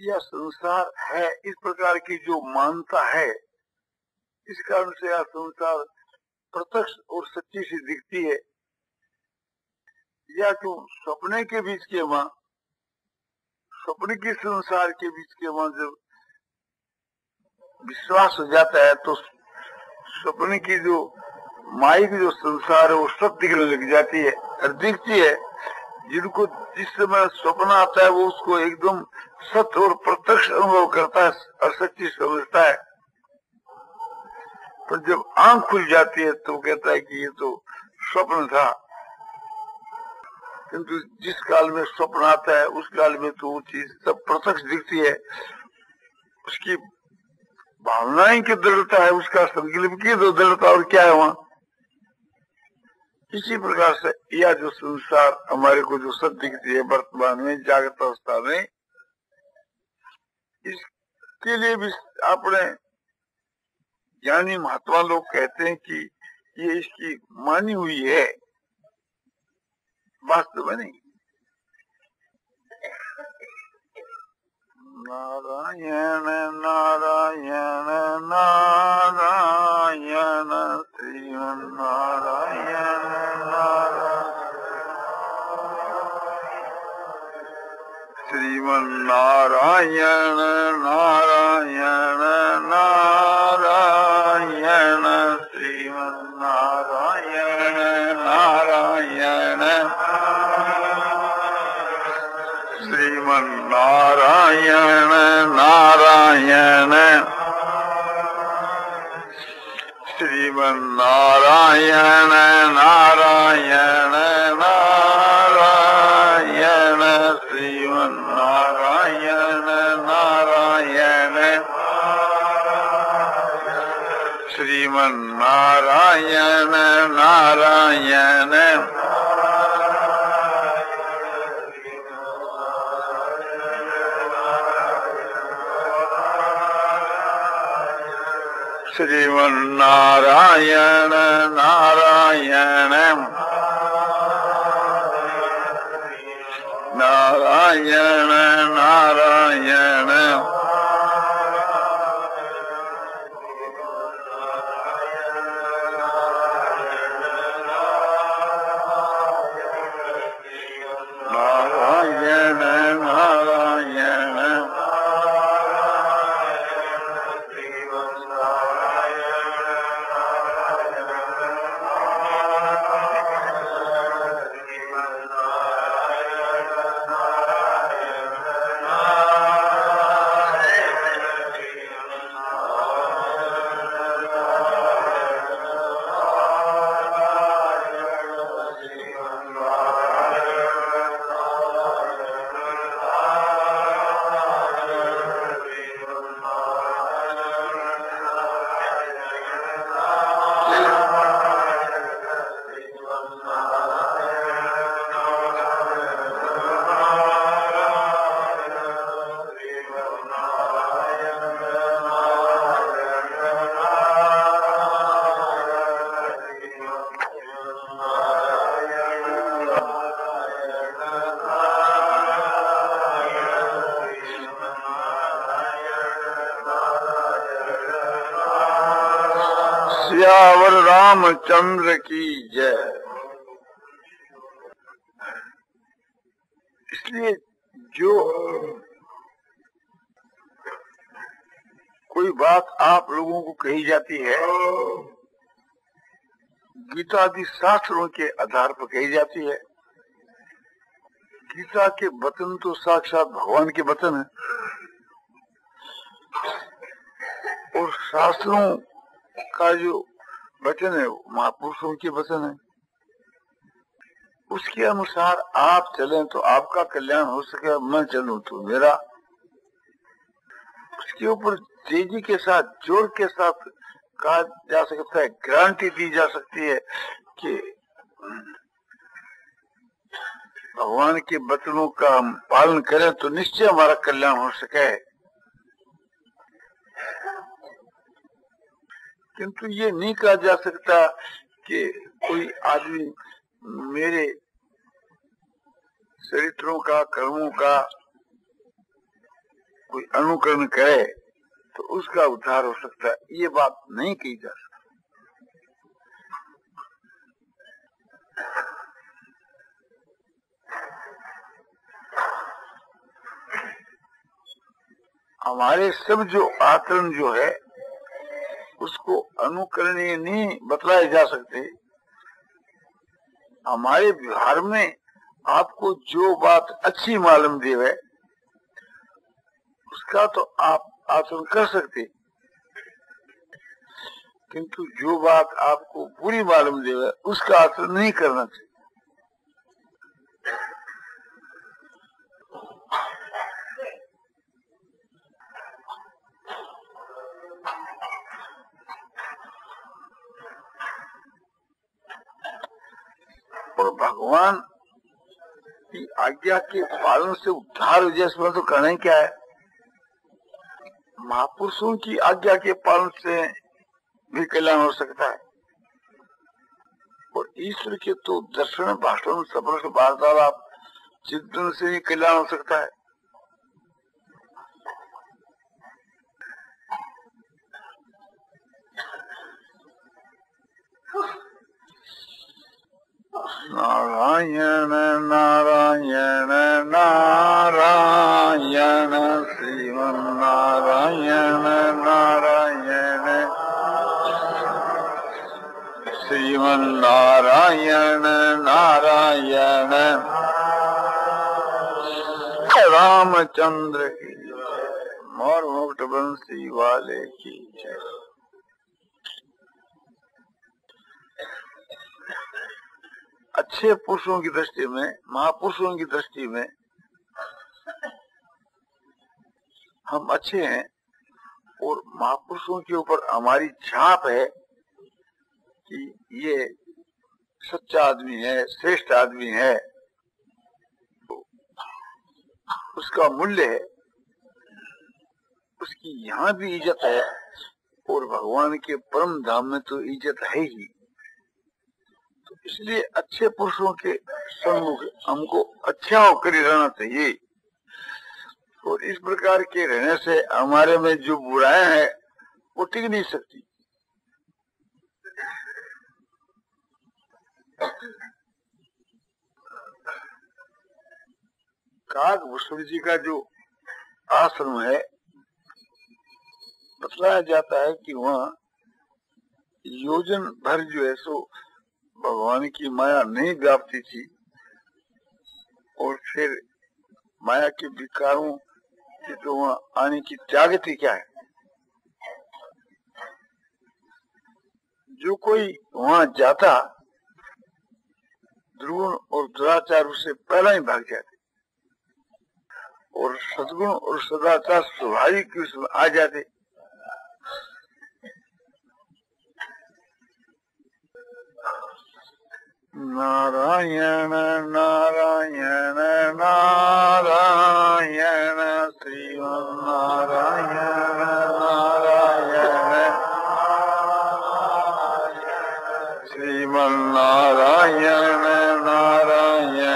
यह संसार है, इस प्रकार की जो मानता है, इस कारण से यह संसार प्रत्यक्ष और सच्ची सी दिखती है। या तो सपने के बीच के मां, सपने के संसार के बीच के मां जब विश्वास हो जाता है तो सपने की जो माई की जो संसार है वो सब दिखने लग जाती है और दिखती है। जिनको जिस समय स्वप्न आता है वो उसको एकदम सत्य और प्रत्यक्ष अनुभव करता है और सच्ची समझता है। पर जब आंख खुल जाती है तो कहता है कि ये तो स्वप्न था, किंतु जिस काल में स्वप्न आता है उस काल में तो वो चीज सब प्रत्यक्ष दिखती है। उसकी भावनाएं की दृढ़ता है, उसका संकल्प की तो दृढ़ता और क्या है वहाँ। इसी प्रकार से यह जो संसार हमारे को जो सब दिखती है वर्तमान में जागृत अवस्था में, इसके लिए भी अपने ज्ञानी महात्मा लोग कहते हैं कि ये इसकी मानी हुई है, वास्तव में नहीं। नारायण नारायण नारायण श्रीमन नारायण नारायण श्रीमन नारायण नारायण नारायण श्रीमन नारायण नारायण श्रीमन नारायण नारायण श्रीमन नारायण नारायण नारायण श्रीमन नारायण नारायण श्रीमन नारायण नारायण श्रीमन नारायण नारायण नारायण नारायण चंद्र की जय। इसलिए जो कोई बात आप लोगों को कही जाती है गीता आदि शास्त्रों के आधार पर कही जाती है। गीता के वचन तो साक्षात भगवान के वचन है और शास्त्रों का जो वचन है महापुरुषों के वचन है, उसके अनुसार आप चलें तो आपका कल्याण हो सके, मैं चलूं तो मेरा। उसके ऊपर तेजी के साथ जोर के साथ कहा जा सकता है, गारंटी दी जा सकती है कि भगवान के वचनों का हम पालन करें तो निश्चय हमारा कल्याण हो सके। किंतु ये नहीं कहा जा सकता कि कोई आदमी मेरे चरित्रों का कर्मों का कोई अनुकरण करे तो उसका उद्धार हो सकता है, ये बात नहीं कही जा सकती। हमारे सब जो आचरण जो है उसको अनुकरणीय नहीं बतलाए जा सकते। हमारे व्यवहार में आपको जो बात अच्छी मालूम देवे उसका तो आप आचरण कर सकते, किंतु जो बात आपको बुरी मालूम देवे उसका आचरण नहीं करना चाहिए। और भगवान की आज्ञा के पालन से उद्धार हो जाए, इसमें तो कहना ही क्या है। महापुरुषों की आज्ञा के पालन से भी कल्याण हो सकता है, और ईश्वर के तो दर्शन भाषण सफल वार्तालाप चिंतन से ही कल्याण हो सकता है। नारायण नारायण नारायण श्रीमन नारायण नारायण श्रीमन नारायण नारायण रामचंद्र की मोर मुक्त बंसी वाले की जय। अच्छे पुरुषों की दृष्टि में, महापुरुषों की दृष्टि में हम अच्छे हैं, और महापुरुषों के ऊपर हमारी छाप है कि ये सच्चा आदमी है, श्रेष्ठ आदमी है, उसका मूल्य है, उसकी यहाँ भी इज्जत है, और भगवान के परम धाम में तो इज्जत है ही। इसलिए अच्छे पुरुषों के सम्मुख हमको अच्छा होकर रहना चाहिए, और इस प्रकार के रहने से हमारे में जो बुराइयां हैं वो टिक नहीं सकती। काकभुशुण्डिजी का जो आश्रम है, बताया जाता है कि वहाँ योजन भर जो है सो भगवान की माया नहीं व्यापती थी, और फिर माया के विकारों की तो वहां आने की त्याग थी। क्या है जो कोई वहां जाता दुर्गुण और दुराचार उसे पहला ही भाग जाते, और सद्गुण और सदाचार स्वाभाविक उसमें आ जाते। नारायण नारायण नारायण श्रीमन नारायण नारायण श्रीमन नारायण नारायण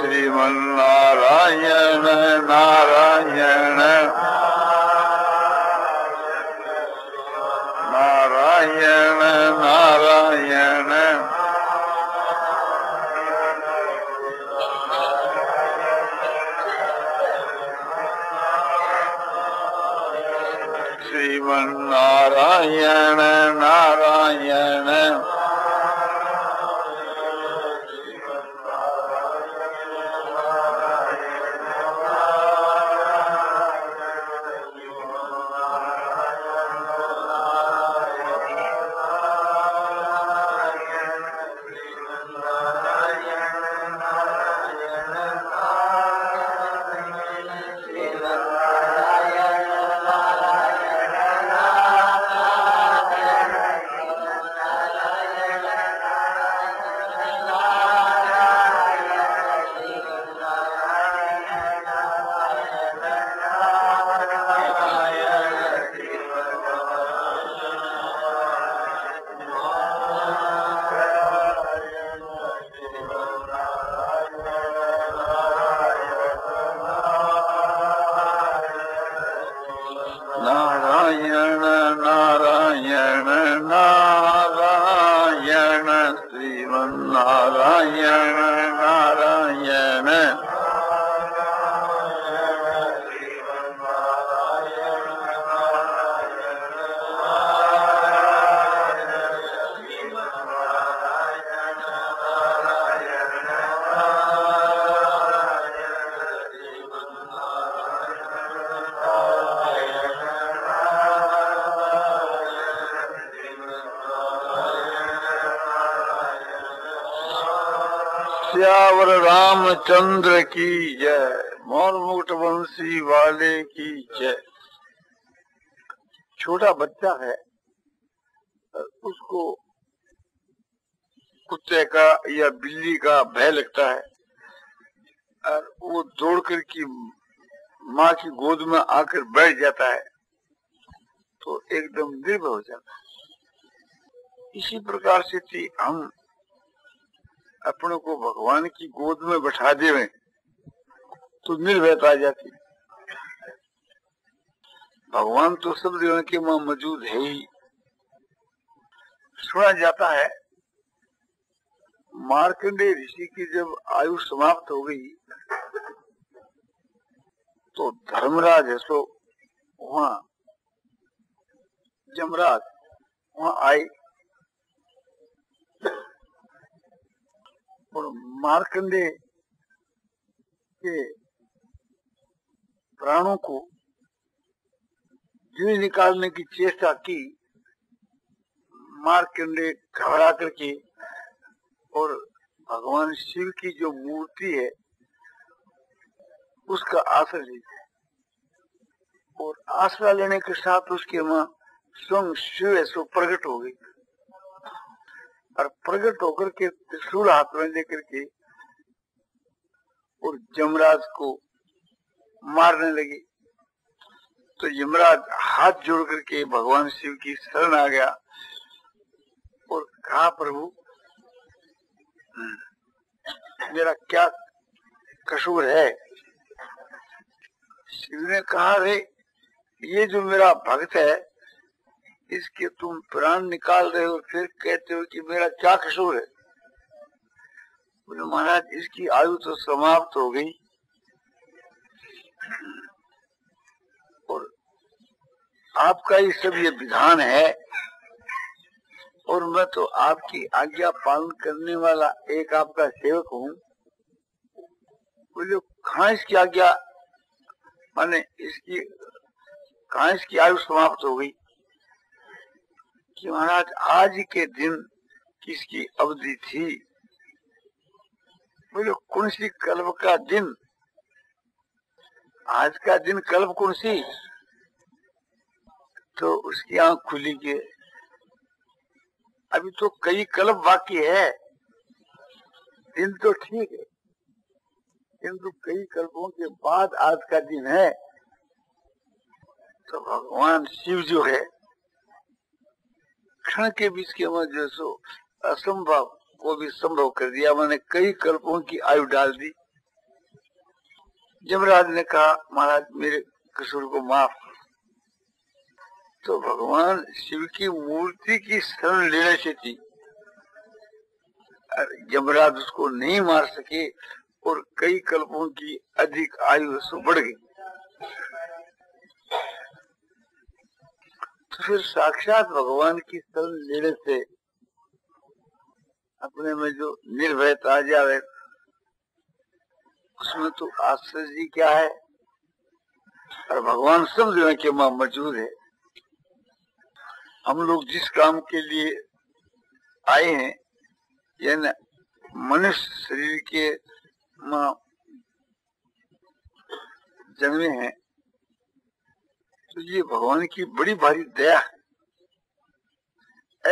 श्रीमन नारायण नारायण नारायण नारायण श्रीमन नारायण नारायण नारायण नारायण श्रीमन नारायण नारायण श्यावर रामचंद्र की जय। मौन मुकुट वंशी वाले की जय। छोटा बच्चा है, उसको कुत्ते का या बिल्ली का भय लगता है और वो दौड़ कर की माँ की गोद में आकर बैठ जाता है तो एकदम निर्भय हो जाता है। इसी प्रकार से थी हम अपनों को भगवान की गोद में बैठा देवे तो निर्भयता आ जाती। भगवान तो सब जीवन के मां मौजूद है ही। सुना जाता है मार्कंडेय ऋषि की जब आयु समाप्त हो गई तो धर्मराज है सो वहां जमराज वहां आए और मार्कंडेय के प्राणों को जी निकालने की चेष्टा की। मार्कंडेय घबरा करके और भगवान शिव की जो मूर्ति है उसका आश्रय लेते हैं और आश्रय लेने के साथ उसके मां स्वयं शिव ऐसे प्रकट हो गई और प्रकट होकर के त्रिशूल हाथ में लेकर के और जमराज को मारने लगी तो यमराज हाथ जोड़ करके भगवान शिव की शरण आ गया और कहा प्रभु मेरा क्या कसूर है। शिव ने कहा रे ये जो मेरा भक्त है इसके तुम प्राण निकाल रहे हो फिर कहते हो कि मेरा क्या कसूर है। बोले महाराज इसकी आयु तो समाप्त हो गई और आपका ये सब ये विधान है और मैं तो आपकी आज्ञा पालन करने वाला एक आपका सेवक हूँ। बोले कहाँ इसकी आज्ञा माने इसकी कहाँ इसकी आयु समाप्त हो गई कि महाराज आज के दिन किसकी अवधि थी। बोले कौन सी कल्प का दिन। आज का दिन कल्प कौन सी। तो उसकी आंख खुली के अभी तो कई कल्प बाकी है। दिन तो ठीक है किंतु कई कल्पों के बाद आज का दिन है। तो भगवान शिव जो है क्षण के बीच के में जैसो असंभव को भी संभव कर दिया। मैंने कई कल्पों की आयु डाल दी। जमराज ने कहा महाराज मेरे कसूर को माफ। तो भगवान शिव की मूर्ति की शरण लेने से थी। जमराज उसको नहीं मार सके और कई कल्पों की अधिक आयु से बढ़ गई। तो फिर साक्षात भगवान की शरण लेने से अपने में जो निर्भयता आ जाए उसमें तो आश्चर्य क्या है। और भगवान सब जगह के मां मौजूद है। हम लोग जिस काम के लिए आए हैं यानी मनुष्य शरीर के मां जन्मे हैं तो ये भगवान की बड़ी भारी दया है।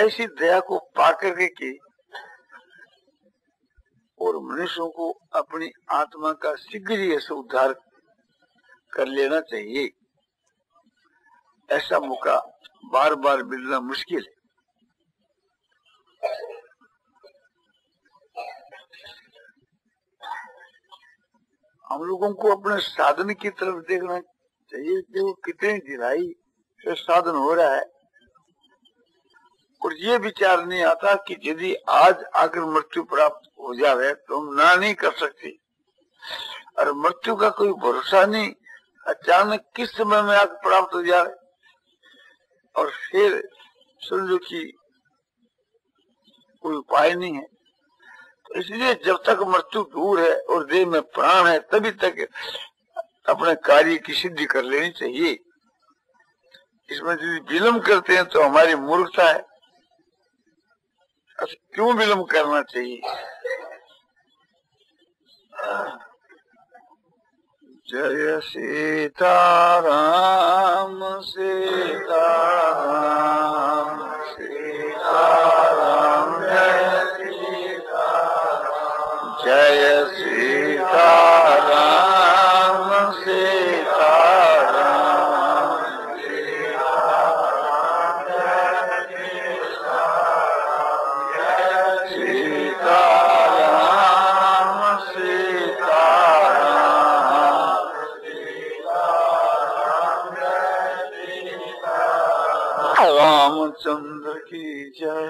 ऐसी दया को पा करके और मनुष्यों को अपनी आत्मा का शीघ्र ही ऐसा उद्धार कर लेना चाहिए। ऐसा मौका बार बार मिलना मुश्किल है। हम लोगों को अपने साधन की तरफ देखना चाहिए कि वो कितनी दिलाई ये साधन हो रहा है। और ये विचार नहीं आता कि यदि आज आकर मृत्यु प्राप्त हो जावे तो हम ना नहीं कर सकते, और मृत्यु का कोई भरोसा नहीं, अचानक किस समय में आकर प्राप्त हो जाए और फिर समझो कि कोई उपाय नहीं है। तो इसलिए जब तक मृत्यु दूर है और देह में प्राण है तभी तक अपने कार्य की सिद्धि कर लेनी चाहिए। इसमें यदि विलम्ब करते हैं तो हमारी मूर्खता है। क्यों विलम्ब करना चाहिए? जय सीताराम सीताराम सीताराम जय सीताराम चंद्र की जय,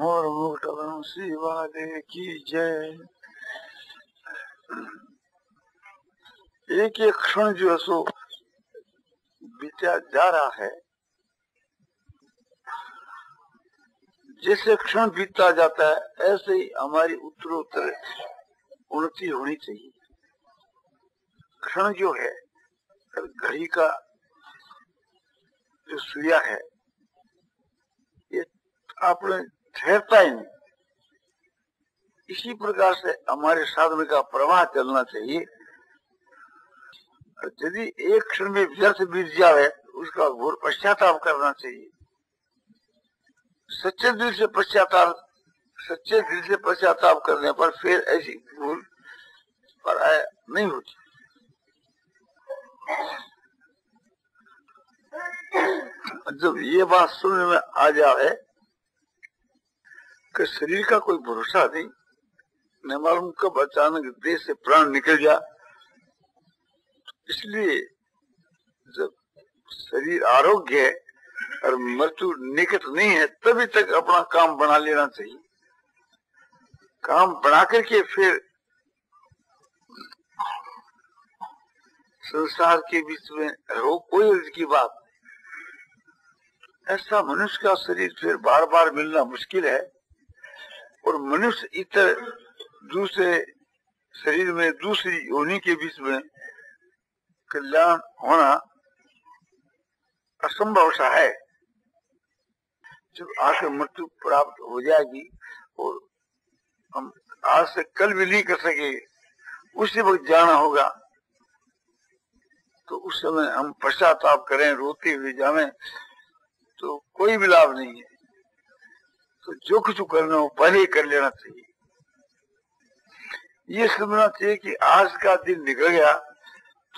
मोर मुक्त वंशी वाले की जय। एक एक क्षण जो सो बीता जा रहा है, जैसे क्षण बीतता जाता है ऐसे ही हमारी उत्तरोत्तर उन्नति होनी चाहिए। क्षण जो है घड़ी का जो सूर्या है आपने ठहरता ही नहीं। इसी प्रकार से हमारे साधन का प्रवाह चलना चाहिए। यदि एक क्षण में व्यर्थ बीत जाए उसका घोर पश्चाताप करना चाहिए। सच्चे दिल से पश्चाताप करने पर फिर ऐसी भूल पर नहीं होती। जब ये बात सुनने में आ जाए कि शरीर का कोई भरोसा नहीं, न मालूम कब अचानक देह से प्राण निकल जा, इसलिए जब शरीर आरोग्य है और मृत्यु निकट नहीं है तभी तक अपना काम बना लेना चाहिए। काम बना करके फिर संसार के बीच में रहो, कोई उल्झ की बात। ऐसा मनुष्य का शरीर फिर बार बार मिलना मुश्किल है। और मनुष्य इतर दूसरे शरीर में दूसरी योनि के बीच में कल्याण होना असंभव सा है। जब आकर मृत्यु प्राप्त हो जाएगी और हम आज से कल भी नहीं कर सके, उसी वक्त जाना होगा, तो उस समय हम पश्चाताप करें, रोते हुए जावे तो कोई भी लाभ नहीं है। तो जो कुछ करना हो पहले ही कर लेना चाहिए। ये समझना चाहिए कि आज का दिन निकल गया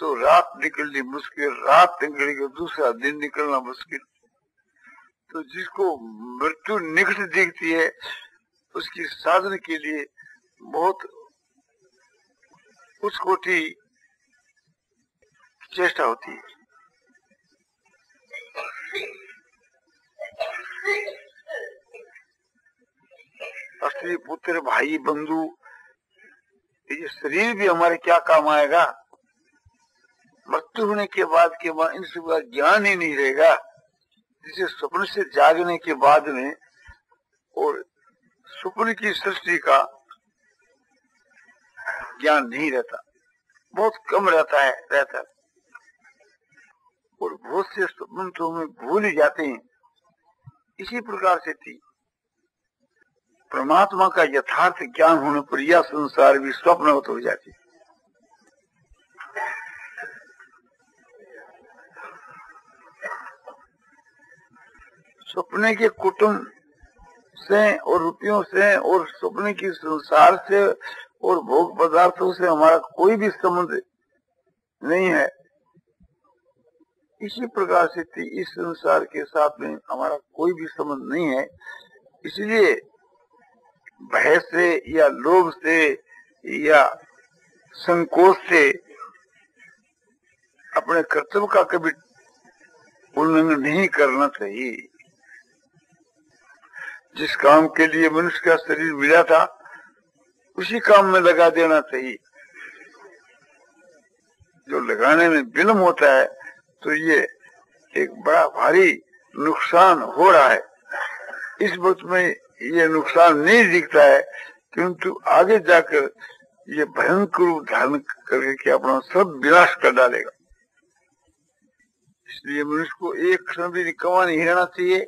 तो रात निकलनी मुश्किल, रात निकली तो दूसरा दिन निकलना मुश्किल। तो जिसको मृत्यु निकट दिखती है उसकी साधन के लिए बहुत उच्च कोटि चेष्टा होती है। स्त्री पुत्र भाई बंधु, ये शरीर भी हमारे क्या काम आएगा? मृत्यु होने के बाद इनसे ज्ञान ही नहीं रहेगा। जिसे स्वप्न से जागने के बाद में और स्वप्न की सृष्टि का ज्ञान नहीं रहता, बहुत कम रहता है। और बहुत से स्वप्न तो हमें भूल ही जाते हैं। इसी प्रकार से थी परमात्मा का यथार्थ ज्ञान होने पर यह संसार भी स्वप्नवत हो जाती है। सपने के कुटुंब से और रुपयों से और सपने की संसार से और भोग पदार्थों से हमारा कोई भी संबंध नहीं है। इसी प्रकार से इस संसार के साथ में हमारा कोई भी संबंध नहीं है। इसलिए भय से या लोभ से या संकोच से अपने कर्तव्य का कभी उल्लंघन नहीं करना चाहिए। जिस काम के लिए मनुष्य का शरीर मिला था उसी काम में लगा देना चाहिए। जो लगाने में विलम्ब होता है तो ये एक बड़ा भारी नुकसान हो रहा है। इस वक्त में ये नुकसान नहीं दिखता है, किंतु आगे जाकर ये भयंकर रूप धारण करके कि अपना सब विनाश कर डालेगा। इसलिए मनुष्य को एक क्षण भी निकम्मा नहीं रहना चाहिए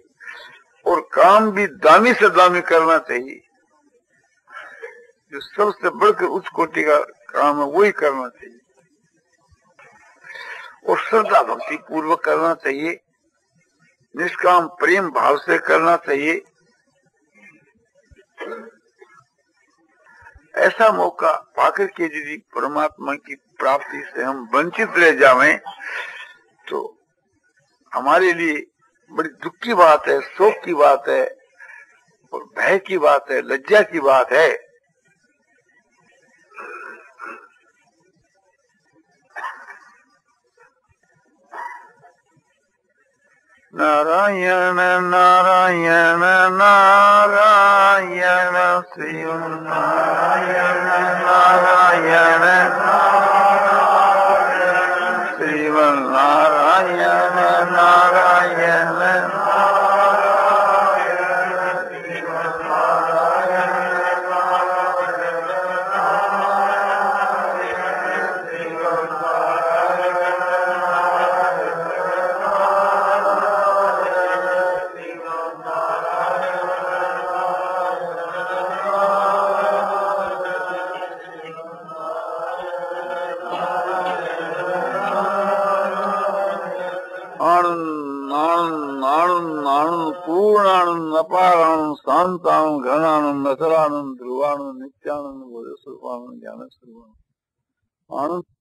और काम भी दामी से दामी करना चाहिए। जो सबसे बढ़कर उच्च कोटि का काम है वही करना चाहिए और श्रद्धा भक्ति पूर्वक करना चाहिए। निष्काम प्रेम भाव से करना चाहिए। ऐसा मौका पाकर के यदि परमात्मा की प्राप्ति से हम वंचित रह जावें तो हमारे लिए बड़ी दुख की बात है, शोक की बात है और भय की बात है, लज्जा की बात है। नारायण नारायण नारायण शिव नारायण नारायण शिव नारायण नारायण शांतानंद घनानंद असरानंद ध्रुवानंद नित्यानंद ज्ञान स्वरूपानंद आनंद